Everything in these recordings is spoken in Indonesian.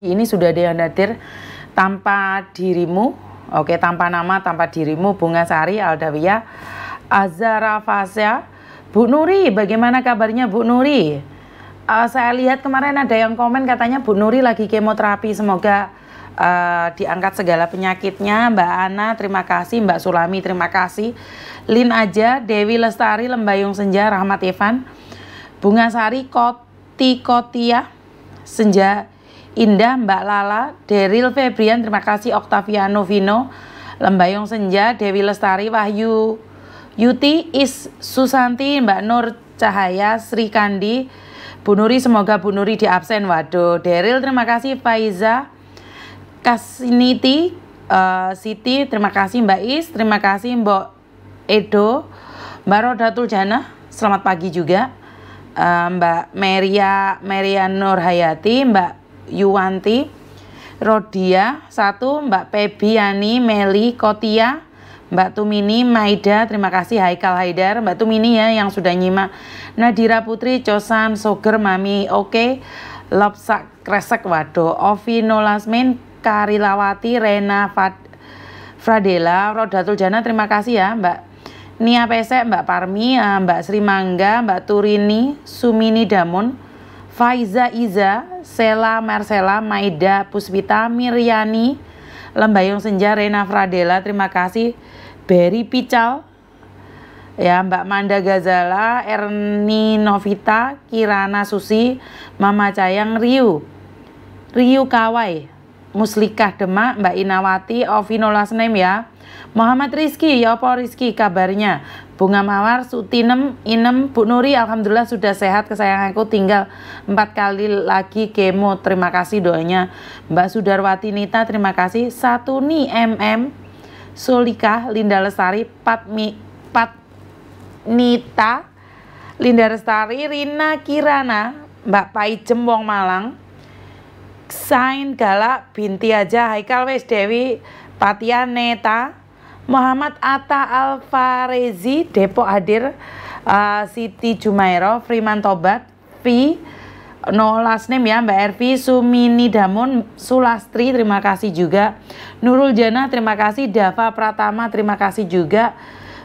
Ini sudah ada yang hadir tanpa dirimu, oke, tanpa nama, tanpa dirimu, Bunga Sari, Aldawiyah, Azara Fasya, Bu Nuri, bagaimana kabarnya Bu Nuri? Saya lihat kemarin ada yang komen katanya Bu Nuri lagi kemoterapi, semoga diangkat segala penyakitnya. Mbak Ana, terima kasih. Mbak Sulami, terima kasih. Lin Aja, Dewi Lestari, Lembayung Senja, Rahmat Evan, Bunga Sari, Koti Kotia, Senja Indah, Mbak Lala, Deril Febrian, terima kasih, Oktaviano Vino, Lembayung Senja, Dewi Lestari, Wahyu Yuti, Is Susanti, Mbak Nur Cahaya, Sri Kandi, Bu Nuri, semoga Bu Nuri di absen, waduh, Deril, terima kasih, Faiza, Kasiniti, Siti, terima kasih, Mbak Is, terima kasih, Mbok Edo, Mbak Rodatul Jana, selamat pagi juga, Mbak Meria Nur Hayati, Mbak Yuwanti, Rodia, satu, Mbak Pebi, Yani, Meli, Kotia, Mbak Tumini, Maida, terima kasih, Haikal Haidar, Mbak Tumini ya yang sudah nyimak, Nadira Putri, Cosan, Soger, Mami, Oke, Lopsak, Kresek, waduh, Ovi, Nolasmin, Karilawati, Rena, Fradela, Rodatul Jana, terima kasih ya, Mbak Nia Pesek, Mbak Parmi, Mbak Sri Mangga, Mbak Turini, Sumini Damun, Faiza Iza, Sela Marcela, Maida Puspita, Miryani, Lembayung Senja, Rena Fradela, terima kasih, Berry Pical, ya Mbak Manda Gazala, Erni Novita, Kirana Susi, Mama Cayang, Riu Kawai, Muslikah Demak, Mbak Inawati, Ovino Lasnem ya, Muhammad Rizky, ya apa Rizky kabarnya? Bunga Mawar, Sutinem, Inem, Bu Nuri, alhamdulillah sudah sehat kesayanganku, tinggal 4 kali lagi kemo, terima kasih doanya. Mbak Sudarwati Nita, terima kasih. Satuni MM, Sulikah, Linda Lestari, Patnita, Linda Lestari, Rina Kirana, Mbak Pai Jembong Malang, Sain Galak, Binti Aja, Haikal Wes Dewi, Patia Neta, Muhammad Atta Alfarezi, Depok hadir, Siti Jumairo, Friman Tobat, Pi, no last name ya, Mbak Ervi, Sumini Damun, Sulastri, terima kasih juga, Nurul Jana, terima kasih, Dava Pratama, terima kasih juga,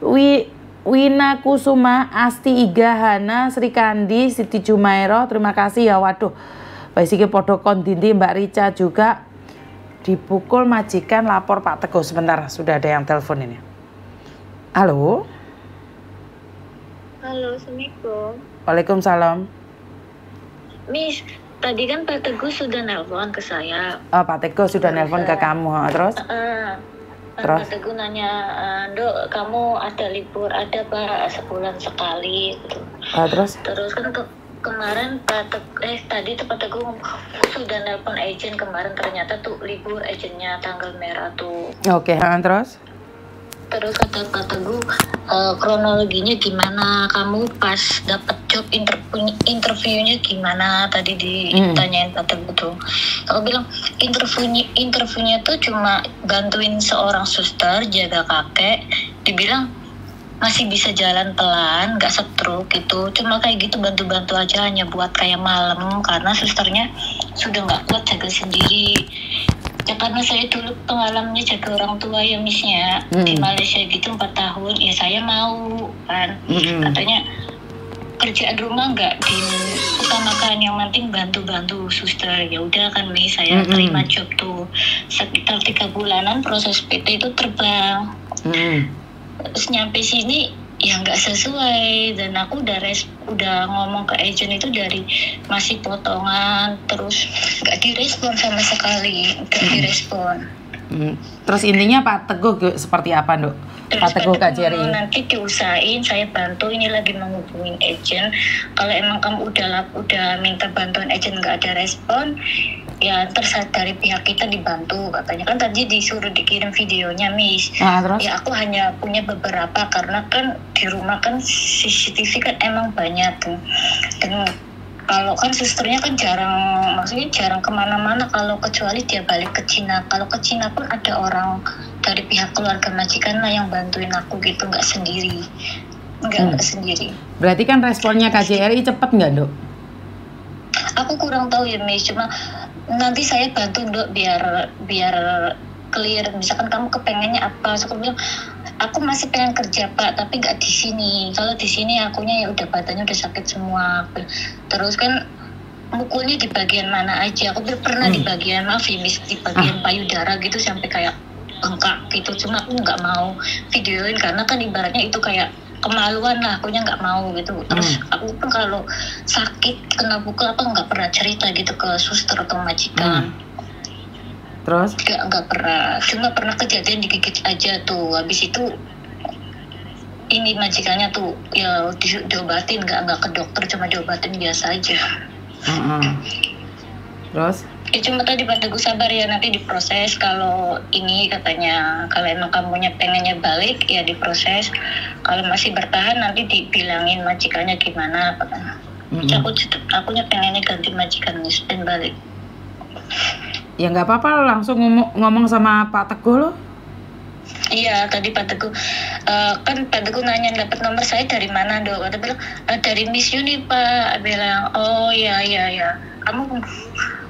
Wina Kusuma, Asti Iga, Hana, Sri Kandi, Siti Jumairo, terima kasih ya, waduh, Baisike Podokon Dinti, Mbak Rica juga, dipukul majikan lapor Pak Teguh. Sebentar, sudah ada yang telepon ini. Halo. Halo, Assalamualaikum. Waalaikumsalam. Miss, tadi kan Pak Teguh sudah nelpon ke saya. Oh, Pak Teguh sudah nelpon ke kamu, terus? Terus? Pak Teguh nanya, Dok, kamu ada libur, ada Pak, sebulan sekali. Gitu. Terus? Terus kan kemarin tadi Pak Teguh sudah nelpon agent kemarin, ternyata tuh libur agentnya tanggal merah tuh. Oke, terus kata Pak Teguh, kronologinya gimana, kamu pas dapat job interviewnya gimana, tadi ditanyain Pak Teguh tuh. Kalau bilang interviewnya tuh cuma bantuin seorang suster jaga kakek, dibilang masih bisa jalan pelan, gak stroke gitu, cuma kayak gitu bantu-bantu aja, hanya buat kayak malam karena susternya sudah gak kuat jaga sendiri ya, karena saya dulu pengalamannya jaga orang tua ya Missnya, di Malaysia gitu 4 tahun, ya saya mau kan, katanya kerjaan rumah gak diutamakan, yang penting bantu-bantu suster. Ya udah kan Miss, saya terima job tuh sekitar 3 bulanan, proses PT itu terbang. Terus nyampe sini ya nggak sesuai, dan aku udah ngomong ke agent itu dari masih potongan, terus nggak direspon sama sekali, nggak direspon. Terus intinya Pak Teguh seperti apa, Dok? Pak Teguh KJRI nanti diusahain, saya bantu, ini lagi menghubungin agent. Kalau emang kamu udah minta bantuan agent nggak ada respon, ya terus dari pihak kita dibantu katanya, kan tadi disuruh dikirim videonya Miss. Terus? Ya aku hanya punya beberapa karena kan di rumah kan CCTV kan emang banyak tuh, dan kalau kan susternya kan jarang, maksudnya jarang kemana-mana, kalau kecuali dia balik ke Cina. Kalau ke Cina pun ada orang dari pihak keluarga majikan lah yang bantuin aku gitu, nggak sendiri, nggak sendiri. Berarti kan responnya KJRI cepet nggak, Dok? Aku kurang tahu ya Miss, cuma nanti saya bantu Dok biar clear, misalkan kamu kepengennya apa. So, aku bilang, aku masih pengen kerja Pak, tapi nggak di sini. Kalau di sini akunya ya udah badannya udah sakit semua. Terus kan mukulnya di bagian mana aja? Aku pernah di bagian, maaf ya Miss, di bagian payudara gitu sampai kayak bengkak gitu. Cuma aku nggak mau videoin karena kan ibaratnya itu kayak kemaluan lah, akunya nggak mau gitu. Terus aku pun kalau sakit kena pukul apa nggak pernah cerita gitu ke suster atau majikan. Terus? Nggak pernah, cuma pernah kejadian digigit aja tuh. Habis itu ini majikannya tuh ya diobatin, nggak ke dokter, cuma diobatin biasa aja. Terus? Ya cuma tadi Pak Teguh sabar ya, nanti diproses. Kalau ini katanya, kalau emang kamunya pengennya balik ya diproses. Kalau masih bertahan nanti dibilangin majikannya gimana. Akunya pengennya ganti majikan dan balik. Ya nggak apa-apa, langsung ngomong sama Pak Teguh loh. Iya, tadi Pak Teguh kan Pak Teguh nanya dapat nomor saya dari mana Dok. Kata bilang dari Miss Yuni Pak. Bilang oh ya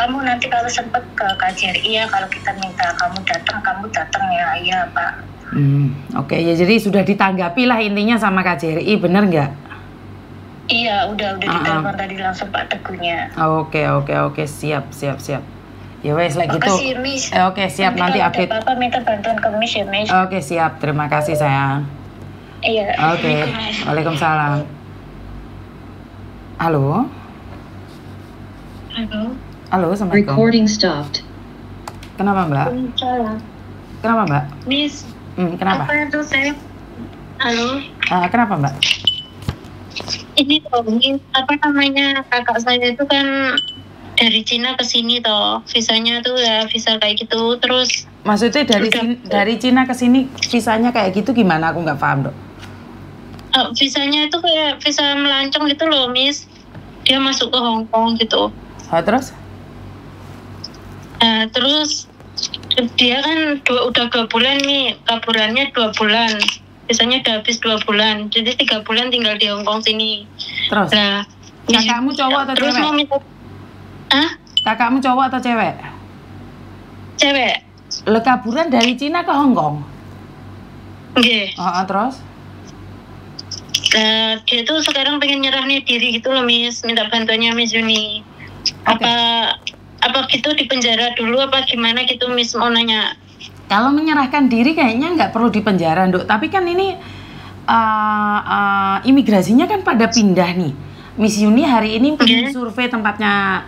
kamu nanti kalau sempat ke KJRI ya, kalau kita minta kamu datang ya. Iya Pak. Oke, ya jadi sudah ditanggapi lah intinya sama KJRI, bener nggak? Iya, udah ditelepon tadi langsung Pak Teguhnya. Oke, siap. Ya wes lah gitu. Oke, siap, nanti update. Bapak minta bantuan ke Miss ya, Miss. Oke, siap. Terima kasih sayang. Iya. Oke. Waalaikumsalam. Halo. Halo, Assalamualaikum. Recording stopped. Kenapa, Mbak? Kenapa, Mbak? Miss. Kenapa? Apa itu saya? Halo. Kenapa, Mbak? Ini toh, apa namanya, kakak saya itu kan dari Cina ke sini toh, visanya tuh ya visa kayak gitu. Terus maksudnya dari Cina ke sini visanya kayak gitu gimana? Aku nggak paham Dok. Visanya itu kayak visa melancong gitu loh Miss, dia masuk ke Hong Kong gitu. Terus? Terus dia kan udah 2 bulan nih, kaburannya 2 bulan, visanya udah habis 2 bulan, jadi 3 bulan tinggal di Hong Kong sini. Terus? Nah, kakakmu cowok atau terus cewek? Kakakmu cowok atau cewek? Cewek. Lekaburan dari Cina ke Hong Kong? Iya. Terus? Dia tuh sekarang pengen nyerah nih diri gitu loh Miss, minta bantuannya Miss Yuni. Okay. Apa gitu di penjara dulu apa gimana gitu Miss, mau nanya. Kalau menyerahkan diri kayaknya nggak perlu di penjara Dok, tapi kan ini imigrasinya kan pada pindah nih. Miss Yuni hari ini pengen survei tempatnya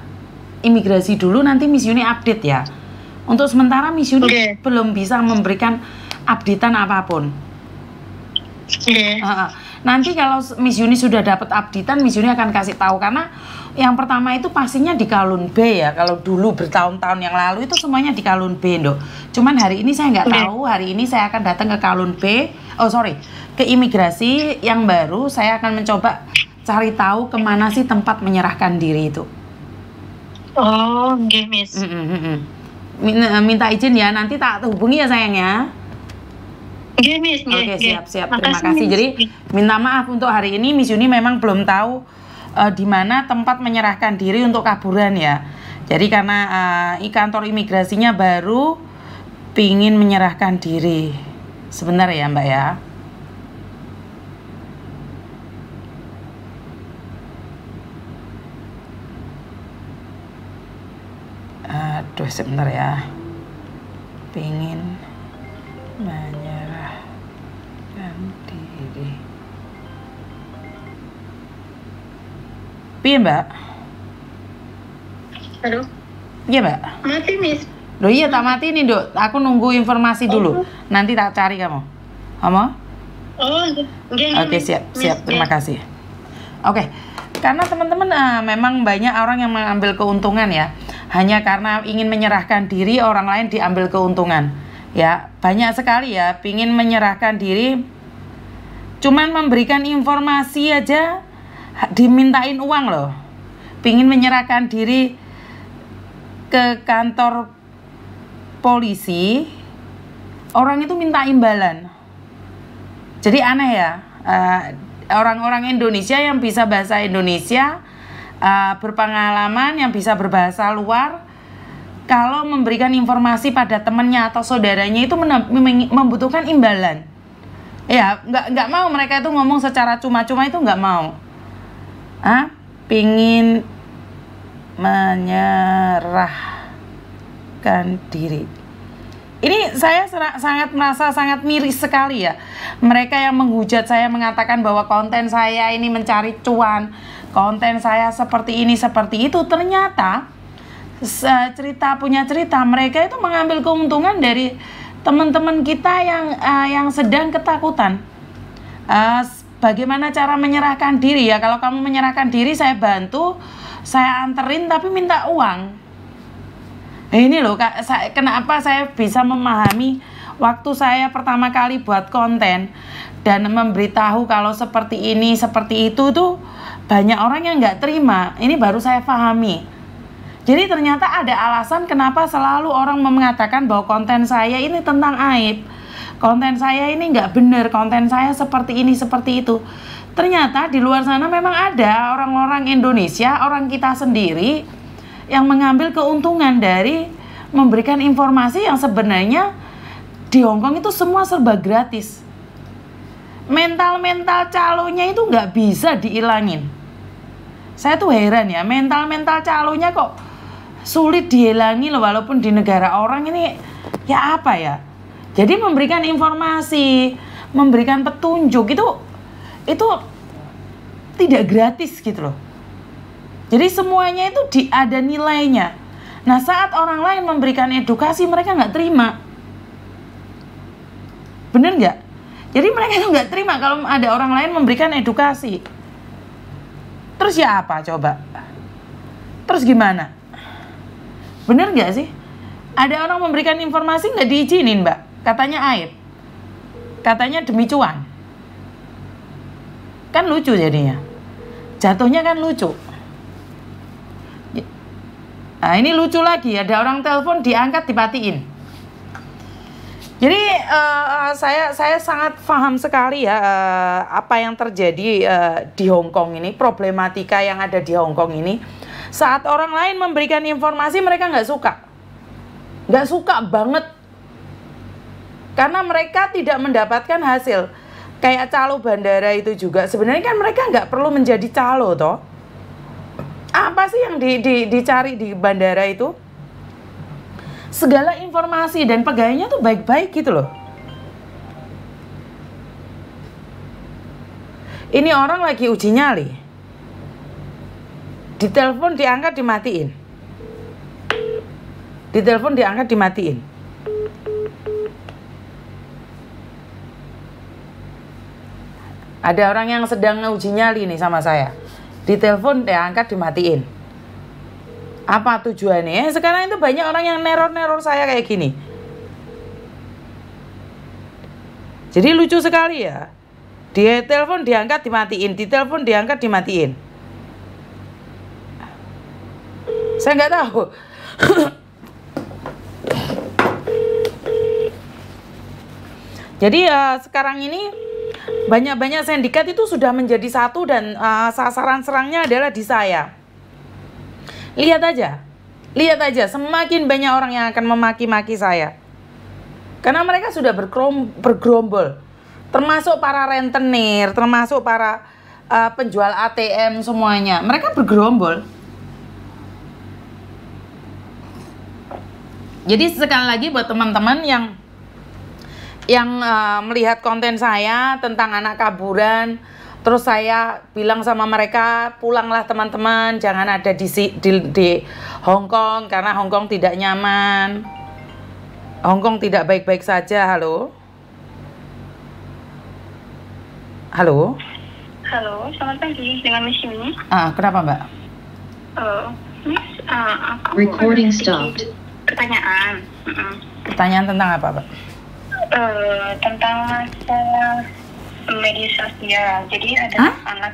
imigrasi dulu, nanti Miss Yuni update ya. Untuk sementara Miss Yuni belum bisa memberikan updatean apapun. Nanti kalau Miss Yuni sudah dapat updatean, Miss Yuni akan kasih tahu, karena yang pertama itu pastinya di Kalun B ya. Kalau dulu bertahun-tahun yang lalu itu semuanya di Kalun B Dok. Cuman hari ini saya nggak tahu. Hari ini saya akan datang ke Kalun B. Ke imigrasi yang baru. Saya akan mencoba cari tahu kemana sih tempat menyerahkan diri itu. Miss. Minta izin ya, nanti tak hubungi ya sayang ya. Oke, siap. Terima kasih. Jadi minta maaf untuk hari ini Miss Yuni memang belum tahu di mana tempat menyerahkan diri untuk kaburan ya. Jadi karena kantor imigrasinya baru, pingin menyerahkan diri. Sebentar ya Mbak ya. Aduh sebentar ya, pengen menyerahkan diri. Piye Mbak? Halo? Iya Mbak? Mati Miss. Loh iya tak mati nih Dok, aku nunggu informasi dulu. Nanti tak cari kamu. Oke, siap, terima kasih. Oke, karena teman-teman memang banyak orang yang mengambil keuntungan ya. Hanya karena ingin menyerahkan diri, orang lain diambil keuntungan. Ya, banyak sekali ya, ingin menyerahkan diri. Cuman memberikan informasi aja, dimintain uang loh. Ingin menyerahkan diri ke kantor polisi, orang itu minta imbalan. Jadi aneh ya, orang-orang Indonesia yang bisa bahasa Indonesia, berpengalaman yang bisa berbahasa luar kalau memberikan informasi pada temannya atau saudaranya itu membutuhkan imbalan. Ya, nggak mau mereka itu ngomong secara cuma-cuma, itu nggak mau. Ah, pingin menyerahkan diri. Ini saya sangat merasa sangat miris sekali ya. Mereka yang menghujat saya mengatakan bahwa konten saya ini mencari cuan, konten saya seperti ini, seperti itu. Ternyata cerita punya cerita, mereka itu mengambil keuntungan dari teman-teman kita yang sedang ketakutan. Bagaimana cara menyerahkan diri ya? Kalau kamu menyerahkan diri, saya bantu, saya anterin, tapi minta uang. Ini loh, kenapa saya bisa memahami waktu saya pertama kali buat konten dan memberitahu kalau seperti ini, seperti itu tuh banyak orang yang nggak terima. Ini baru saya pahami. Jadi ternyata ada alasan kenapa selalu orang mengatakan bahwa konten saya ini tentang aib, konten saya ini nggak bener, konten saya seperti ini, seperti itu. Ternyata di luar sana memang ada orang-orang Indonesia, orang kita sendiri yang mengambil keuntungan dari memberikan informasi yang sebenarnya di Hong Kong itu semua serba gratis. Mental-mental calonnya itu nggak bisa diilangin. Saya tuh heran ya, mental-mental calonnya kok sulit dihilangi loh, walaupun di negara orang ini ya apa ya. Jadi memberikan informasi, memberikan petunjuk itu tidak gratis gitu loh. Jadi semuanya itu ada nilainya. Nah saat orang lain memberikan edukasi, mereka nggak terima. Bener nggak? Jadi mereka itu nggak terima kalau ada orang lain memberikan edukasi. Terus ya apa coba? Terus gimana? Bener gak sih? Ada orang memberikan informasi nggak diizinin, mbak. Katanya aib. Katanya demi cuan. Kan lucu jadinya. Jatuhnya kan lucu. Nah ini lucu lagi, ada orang telepon diangkat dipatiin. Jadi saya sangat paham sekali ya apa yang terjadi di Hong Kong ini, problematika yang ada di Hong Kong ini. Saat orang lain memberikan informasi, mereka nggak suka banget, karena mereka tidak mendapatkan hasil. Kayak calo bandara itu juga, sebenarnya kan mereka nggak perlu menjadi calo toh. Apa sih yang dicari di bandara itu? Segala informasi, dan pegawainya tuh baik-baik gitu loh. Ini orang lagi uji nyali. Ditelepon diangkat dimatiin. Ditelepon diangkat dimatiin. Ada orang yang sedang uji nyali nih sama saya. Ditelepon diangkat dimatiin. Apa tujuannya? Sekarang itu banyak orang yang neror-neror saya kayak gini. Jadi lucu sekali ya. Ditelepon diangkat dimatiin. Ditelepon diangkat dimatiin. Saya nggak tahu. Jadi sekarang ini banyak-banyak sindikat itu sudah menjadi satu, dan sasaran serangnya adalah di saya. Lihat aja, semakin banyak orang yang akan memaki-maki saya. Karena mereka sudah bergerombol, termasuk para rentenir, termasuk para penjual ATM semuanya. Mereka bergerombol. Jadi sekali lagi buat teman-teman yang melihat konten saya tentang anak kaburan, terus saya bilang sama mereka, pulanglah teman-teman, jangan ada di Hong Kong karena Hong Kong tidak nyaman, Hong Kong tidak baik-baik saja. Halo, halo, halo, selamat pagi dengan Miss Yuni. Kenapa mbak? Miss, aku recording stopped. Pertanyaan. Pertanyaan tentang apa, Pak? Tentang media sosial. Jadi ada anak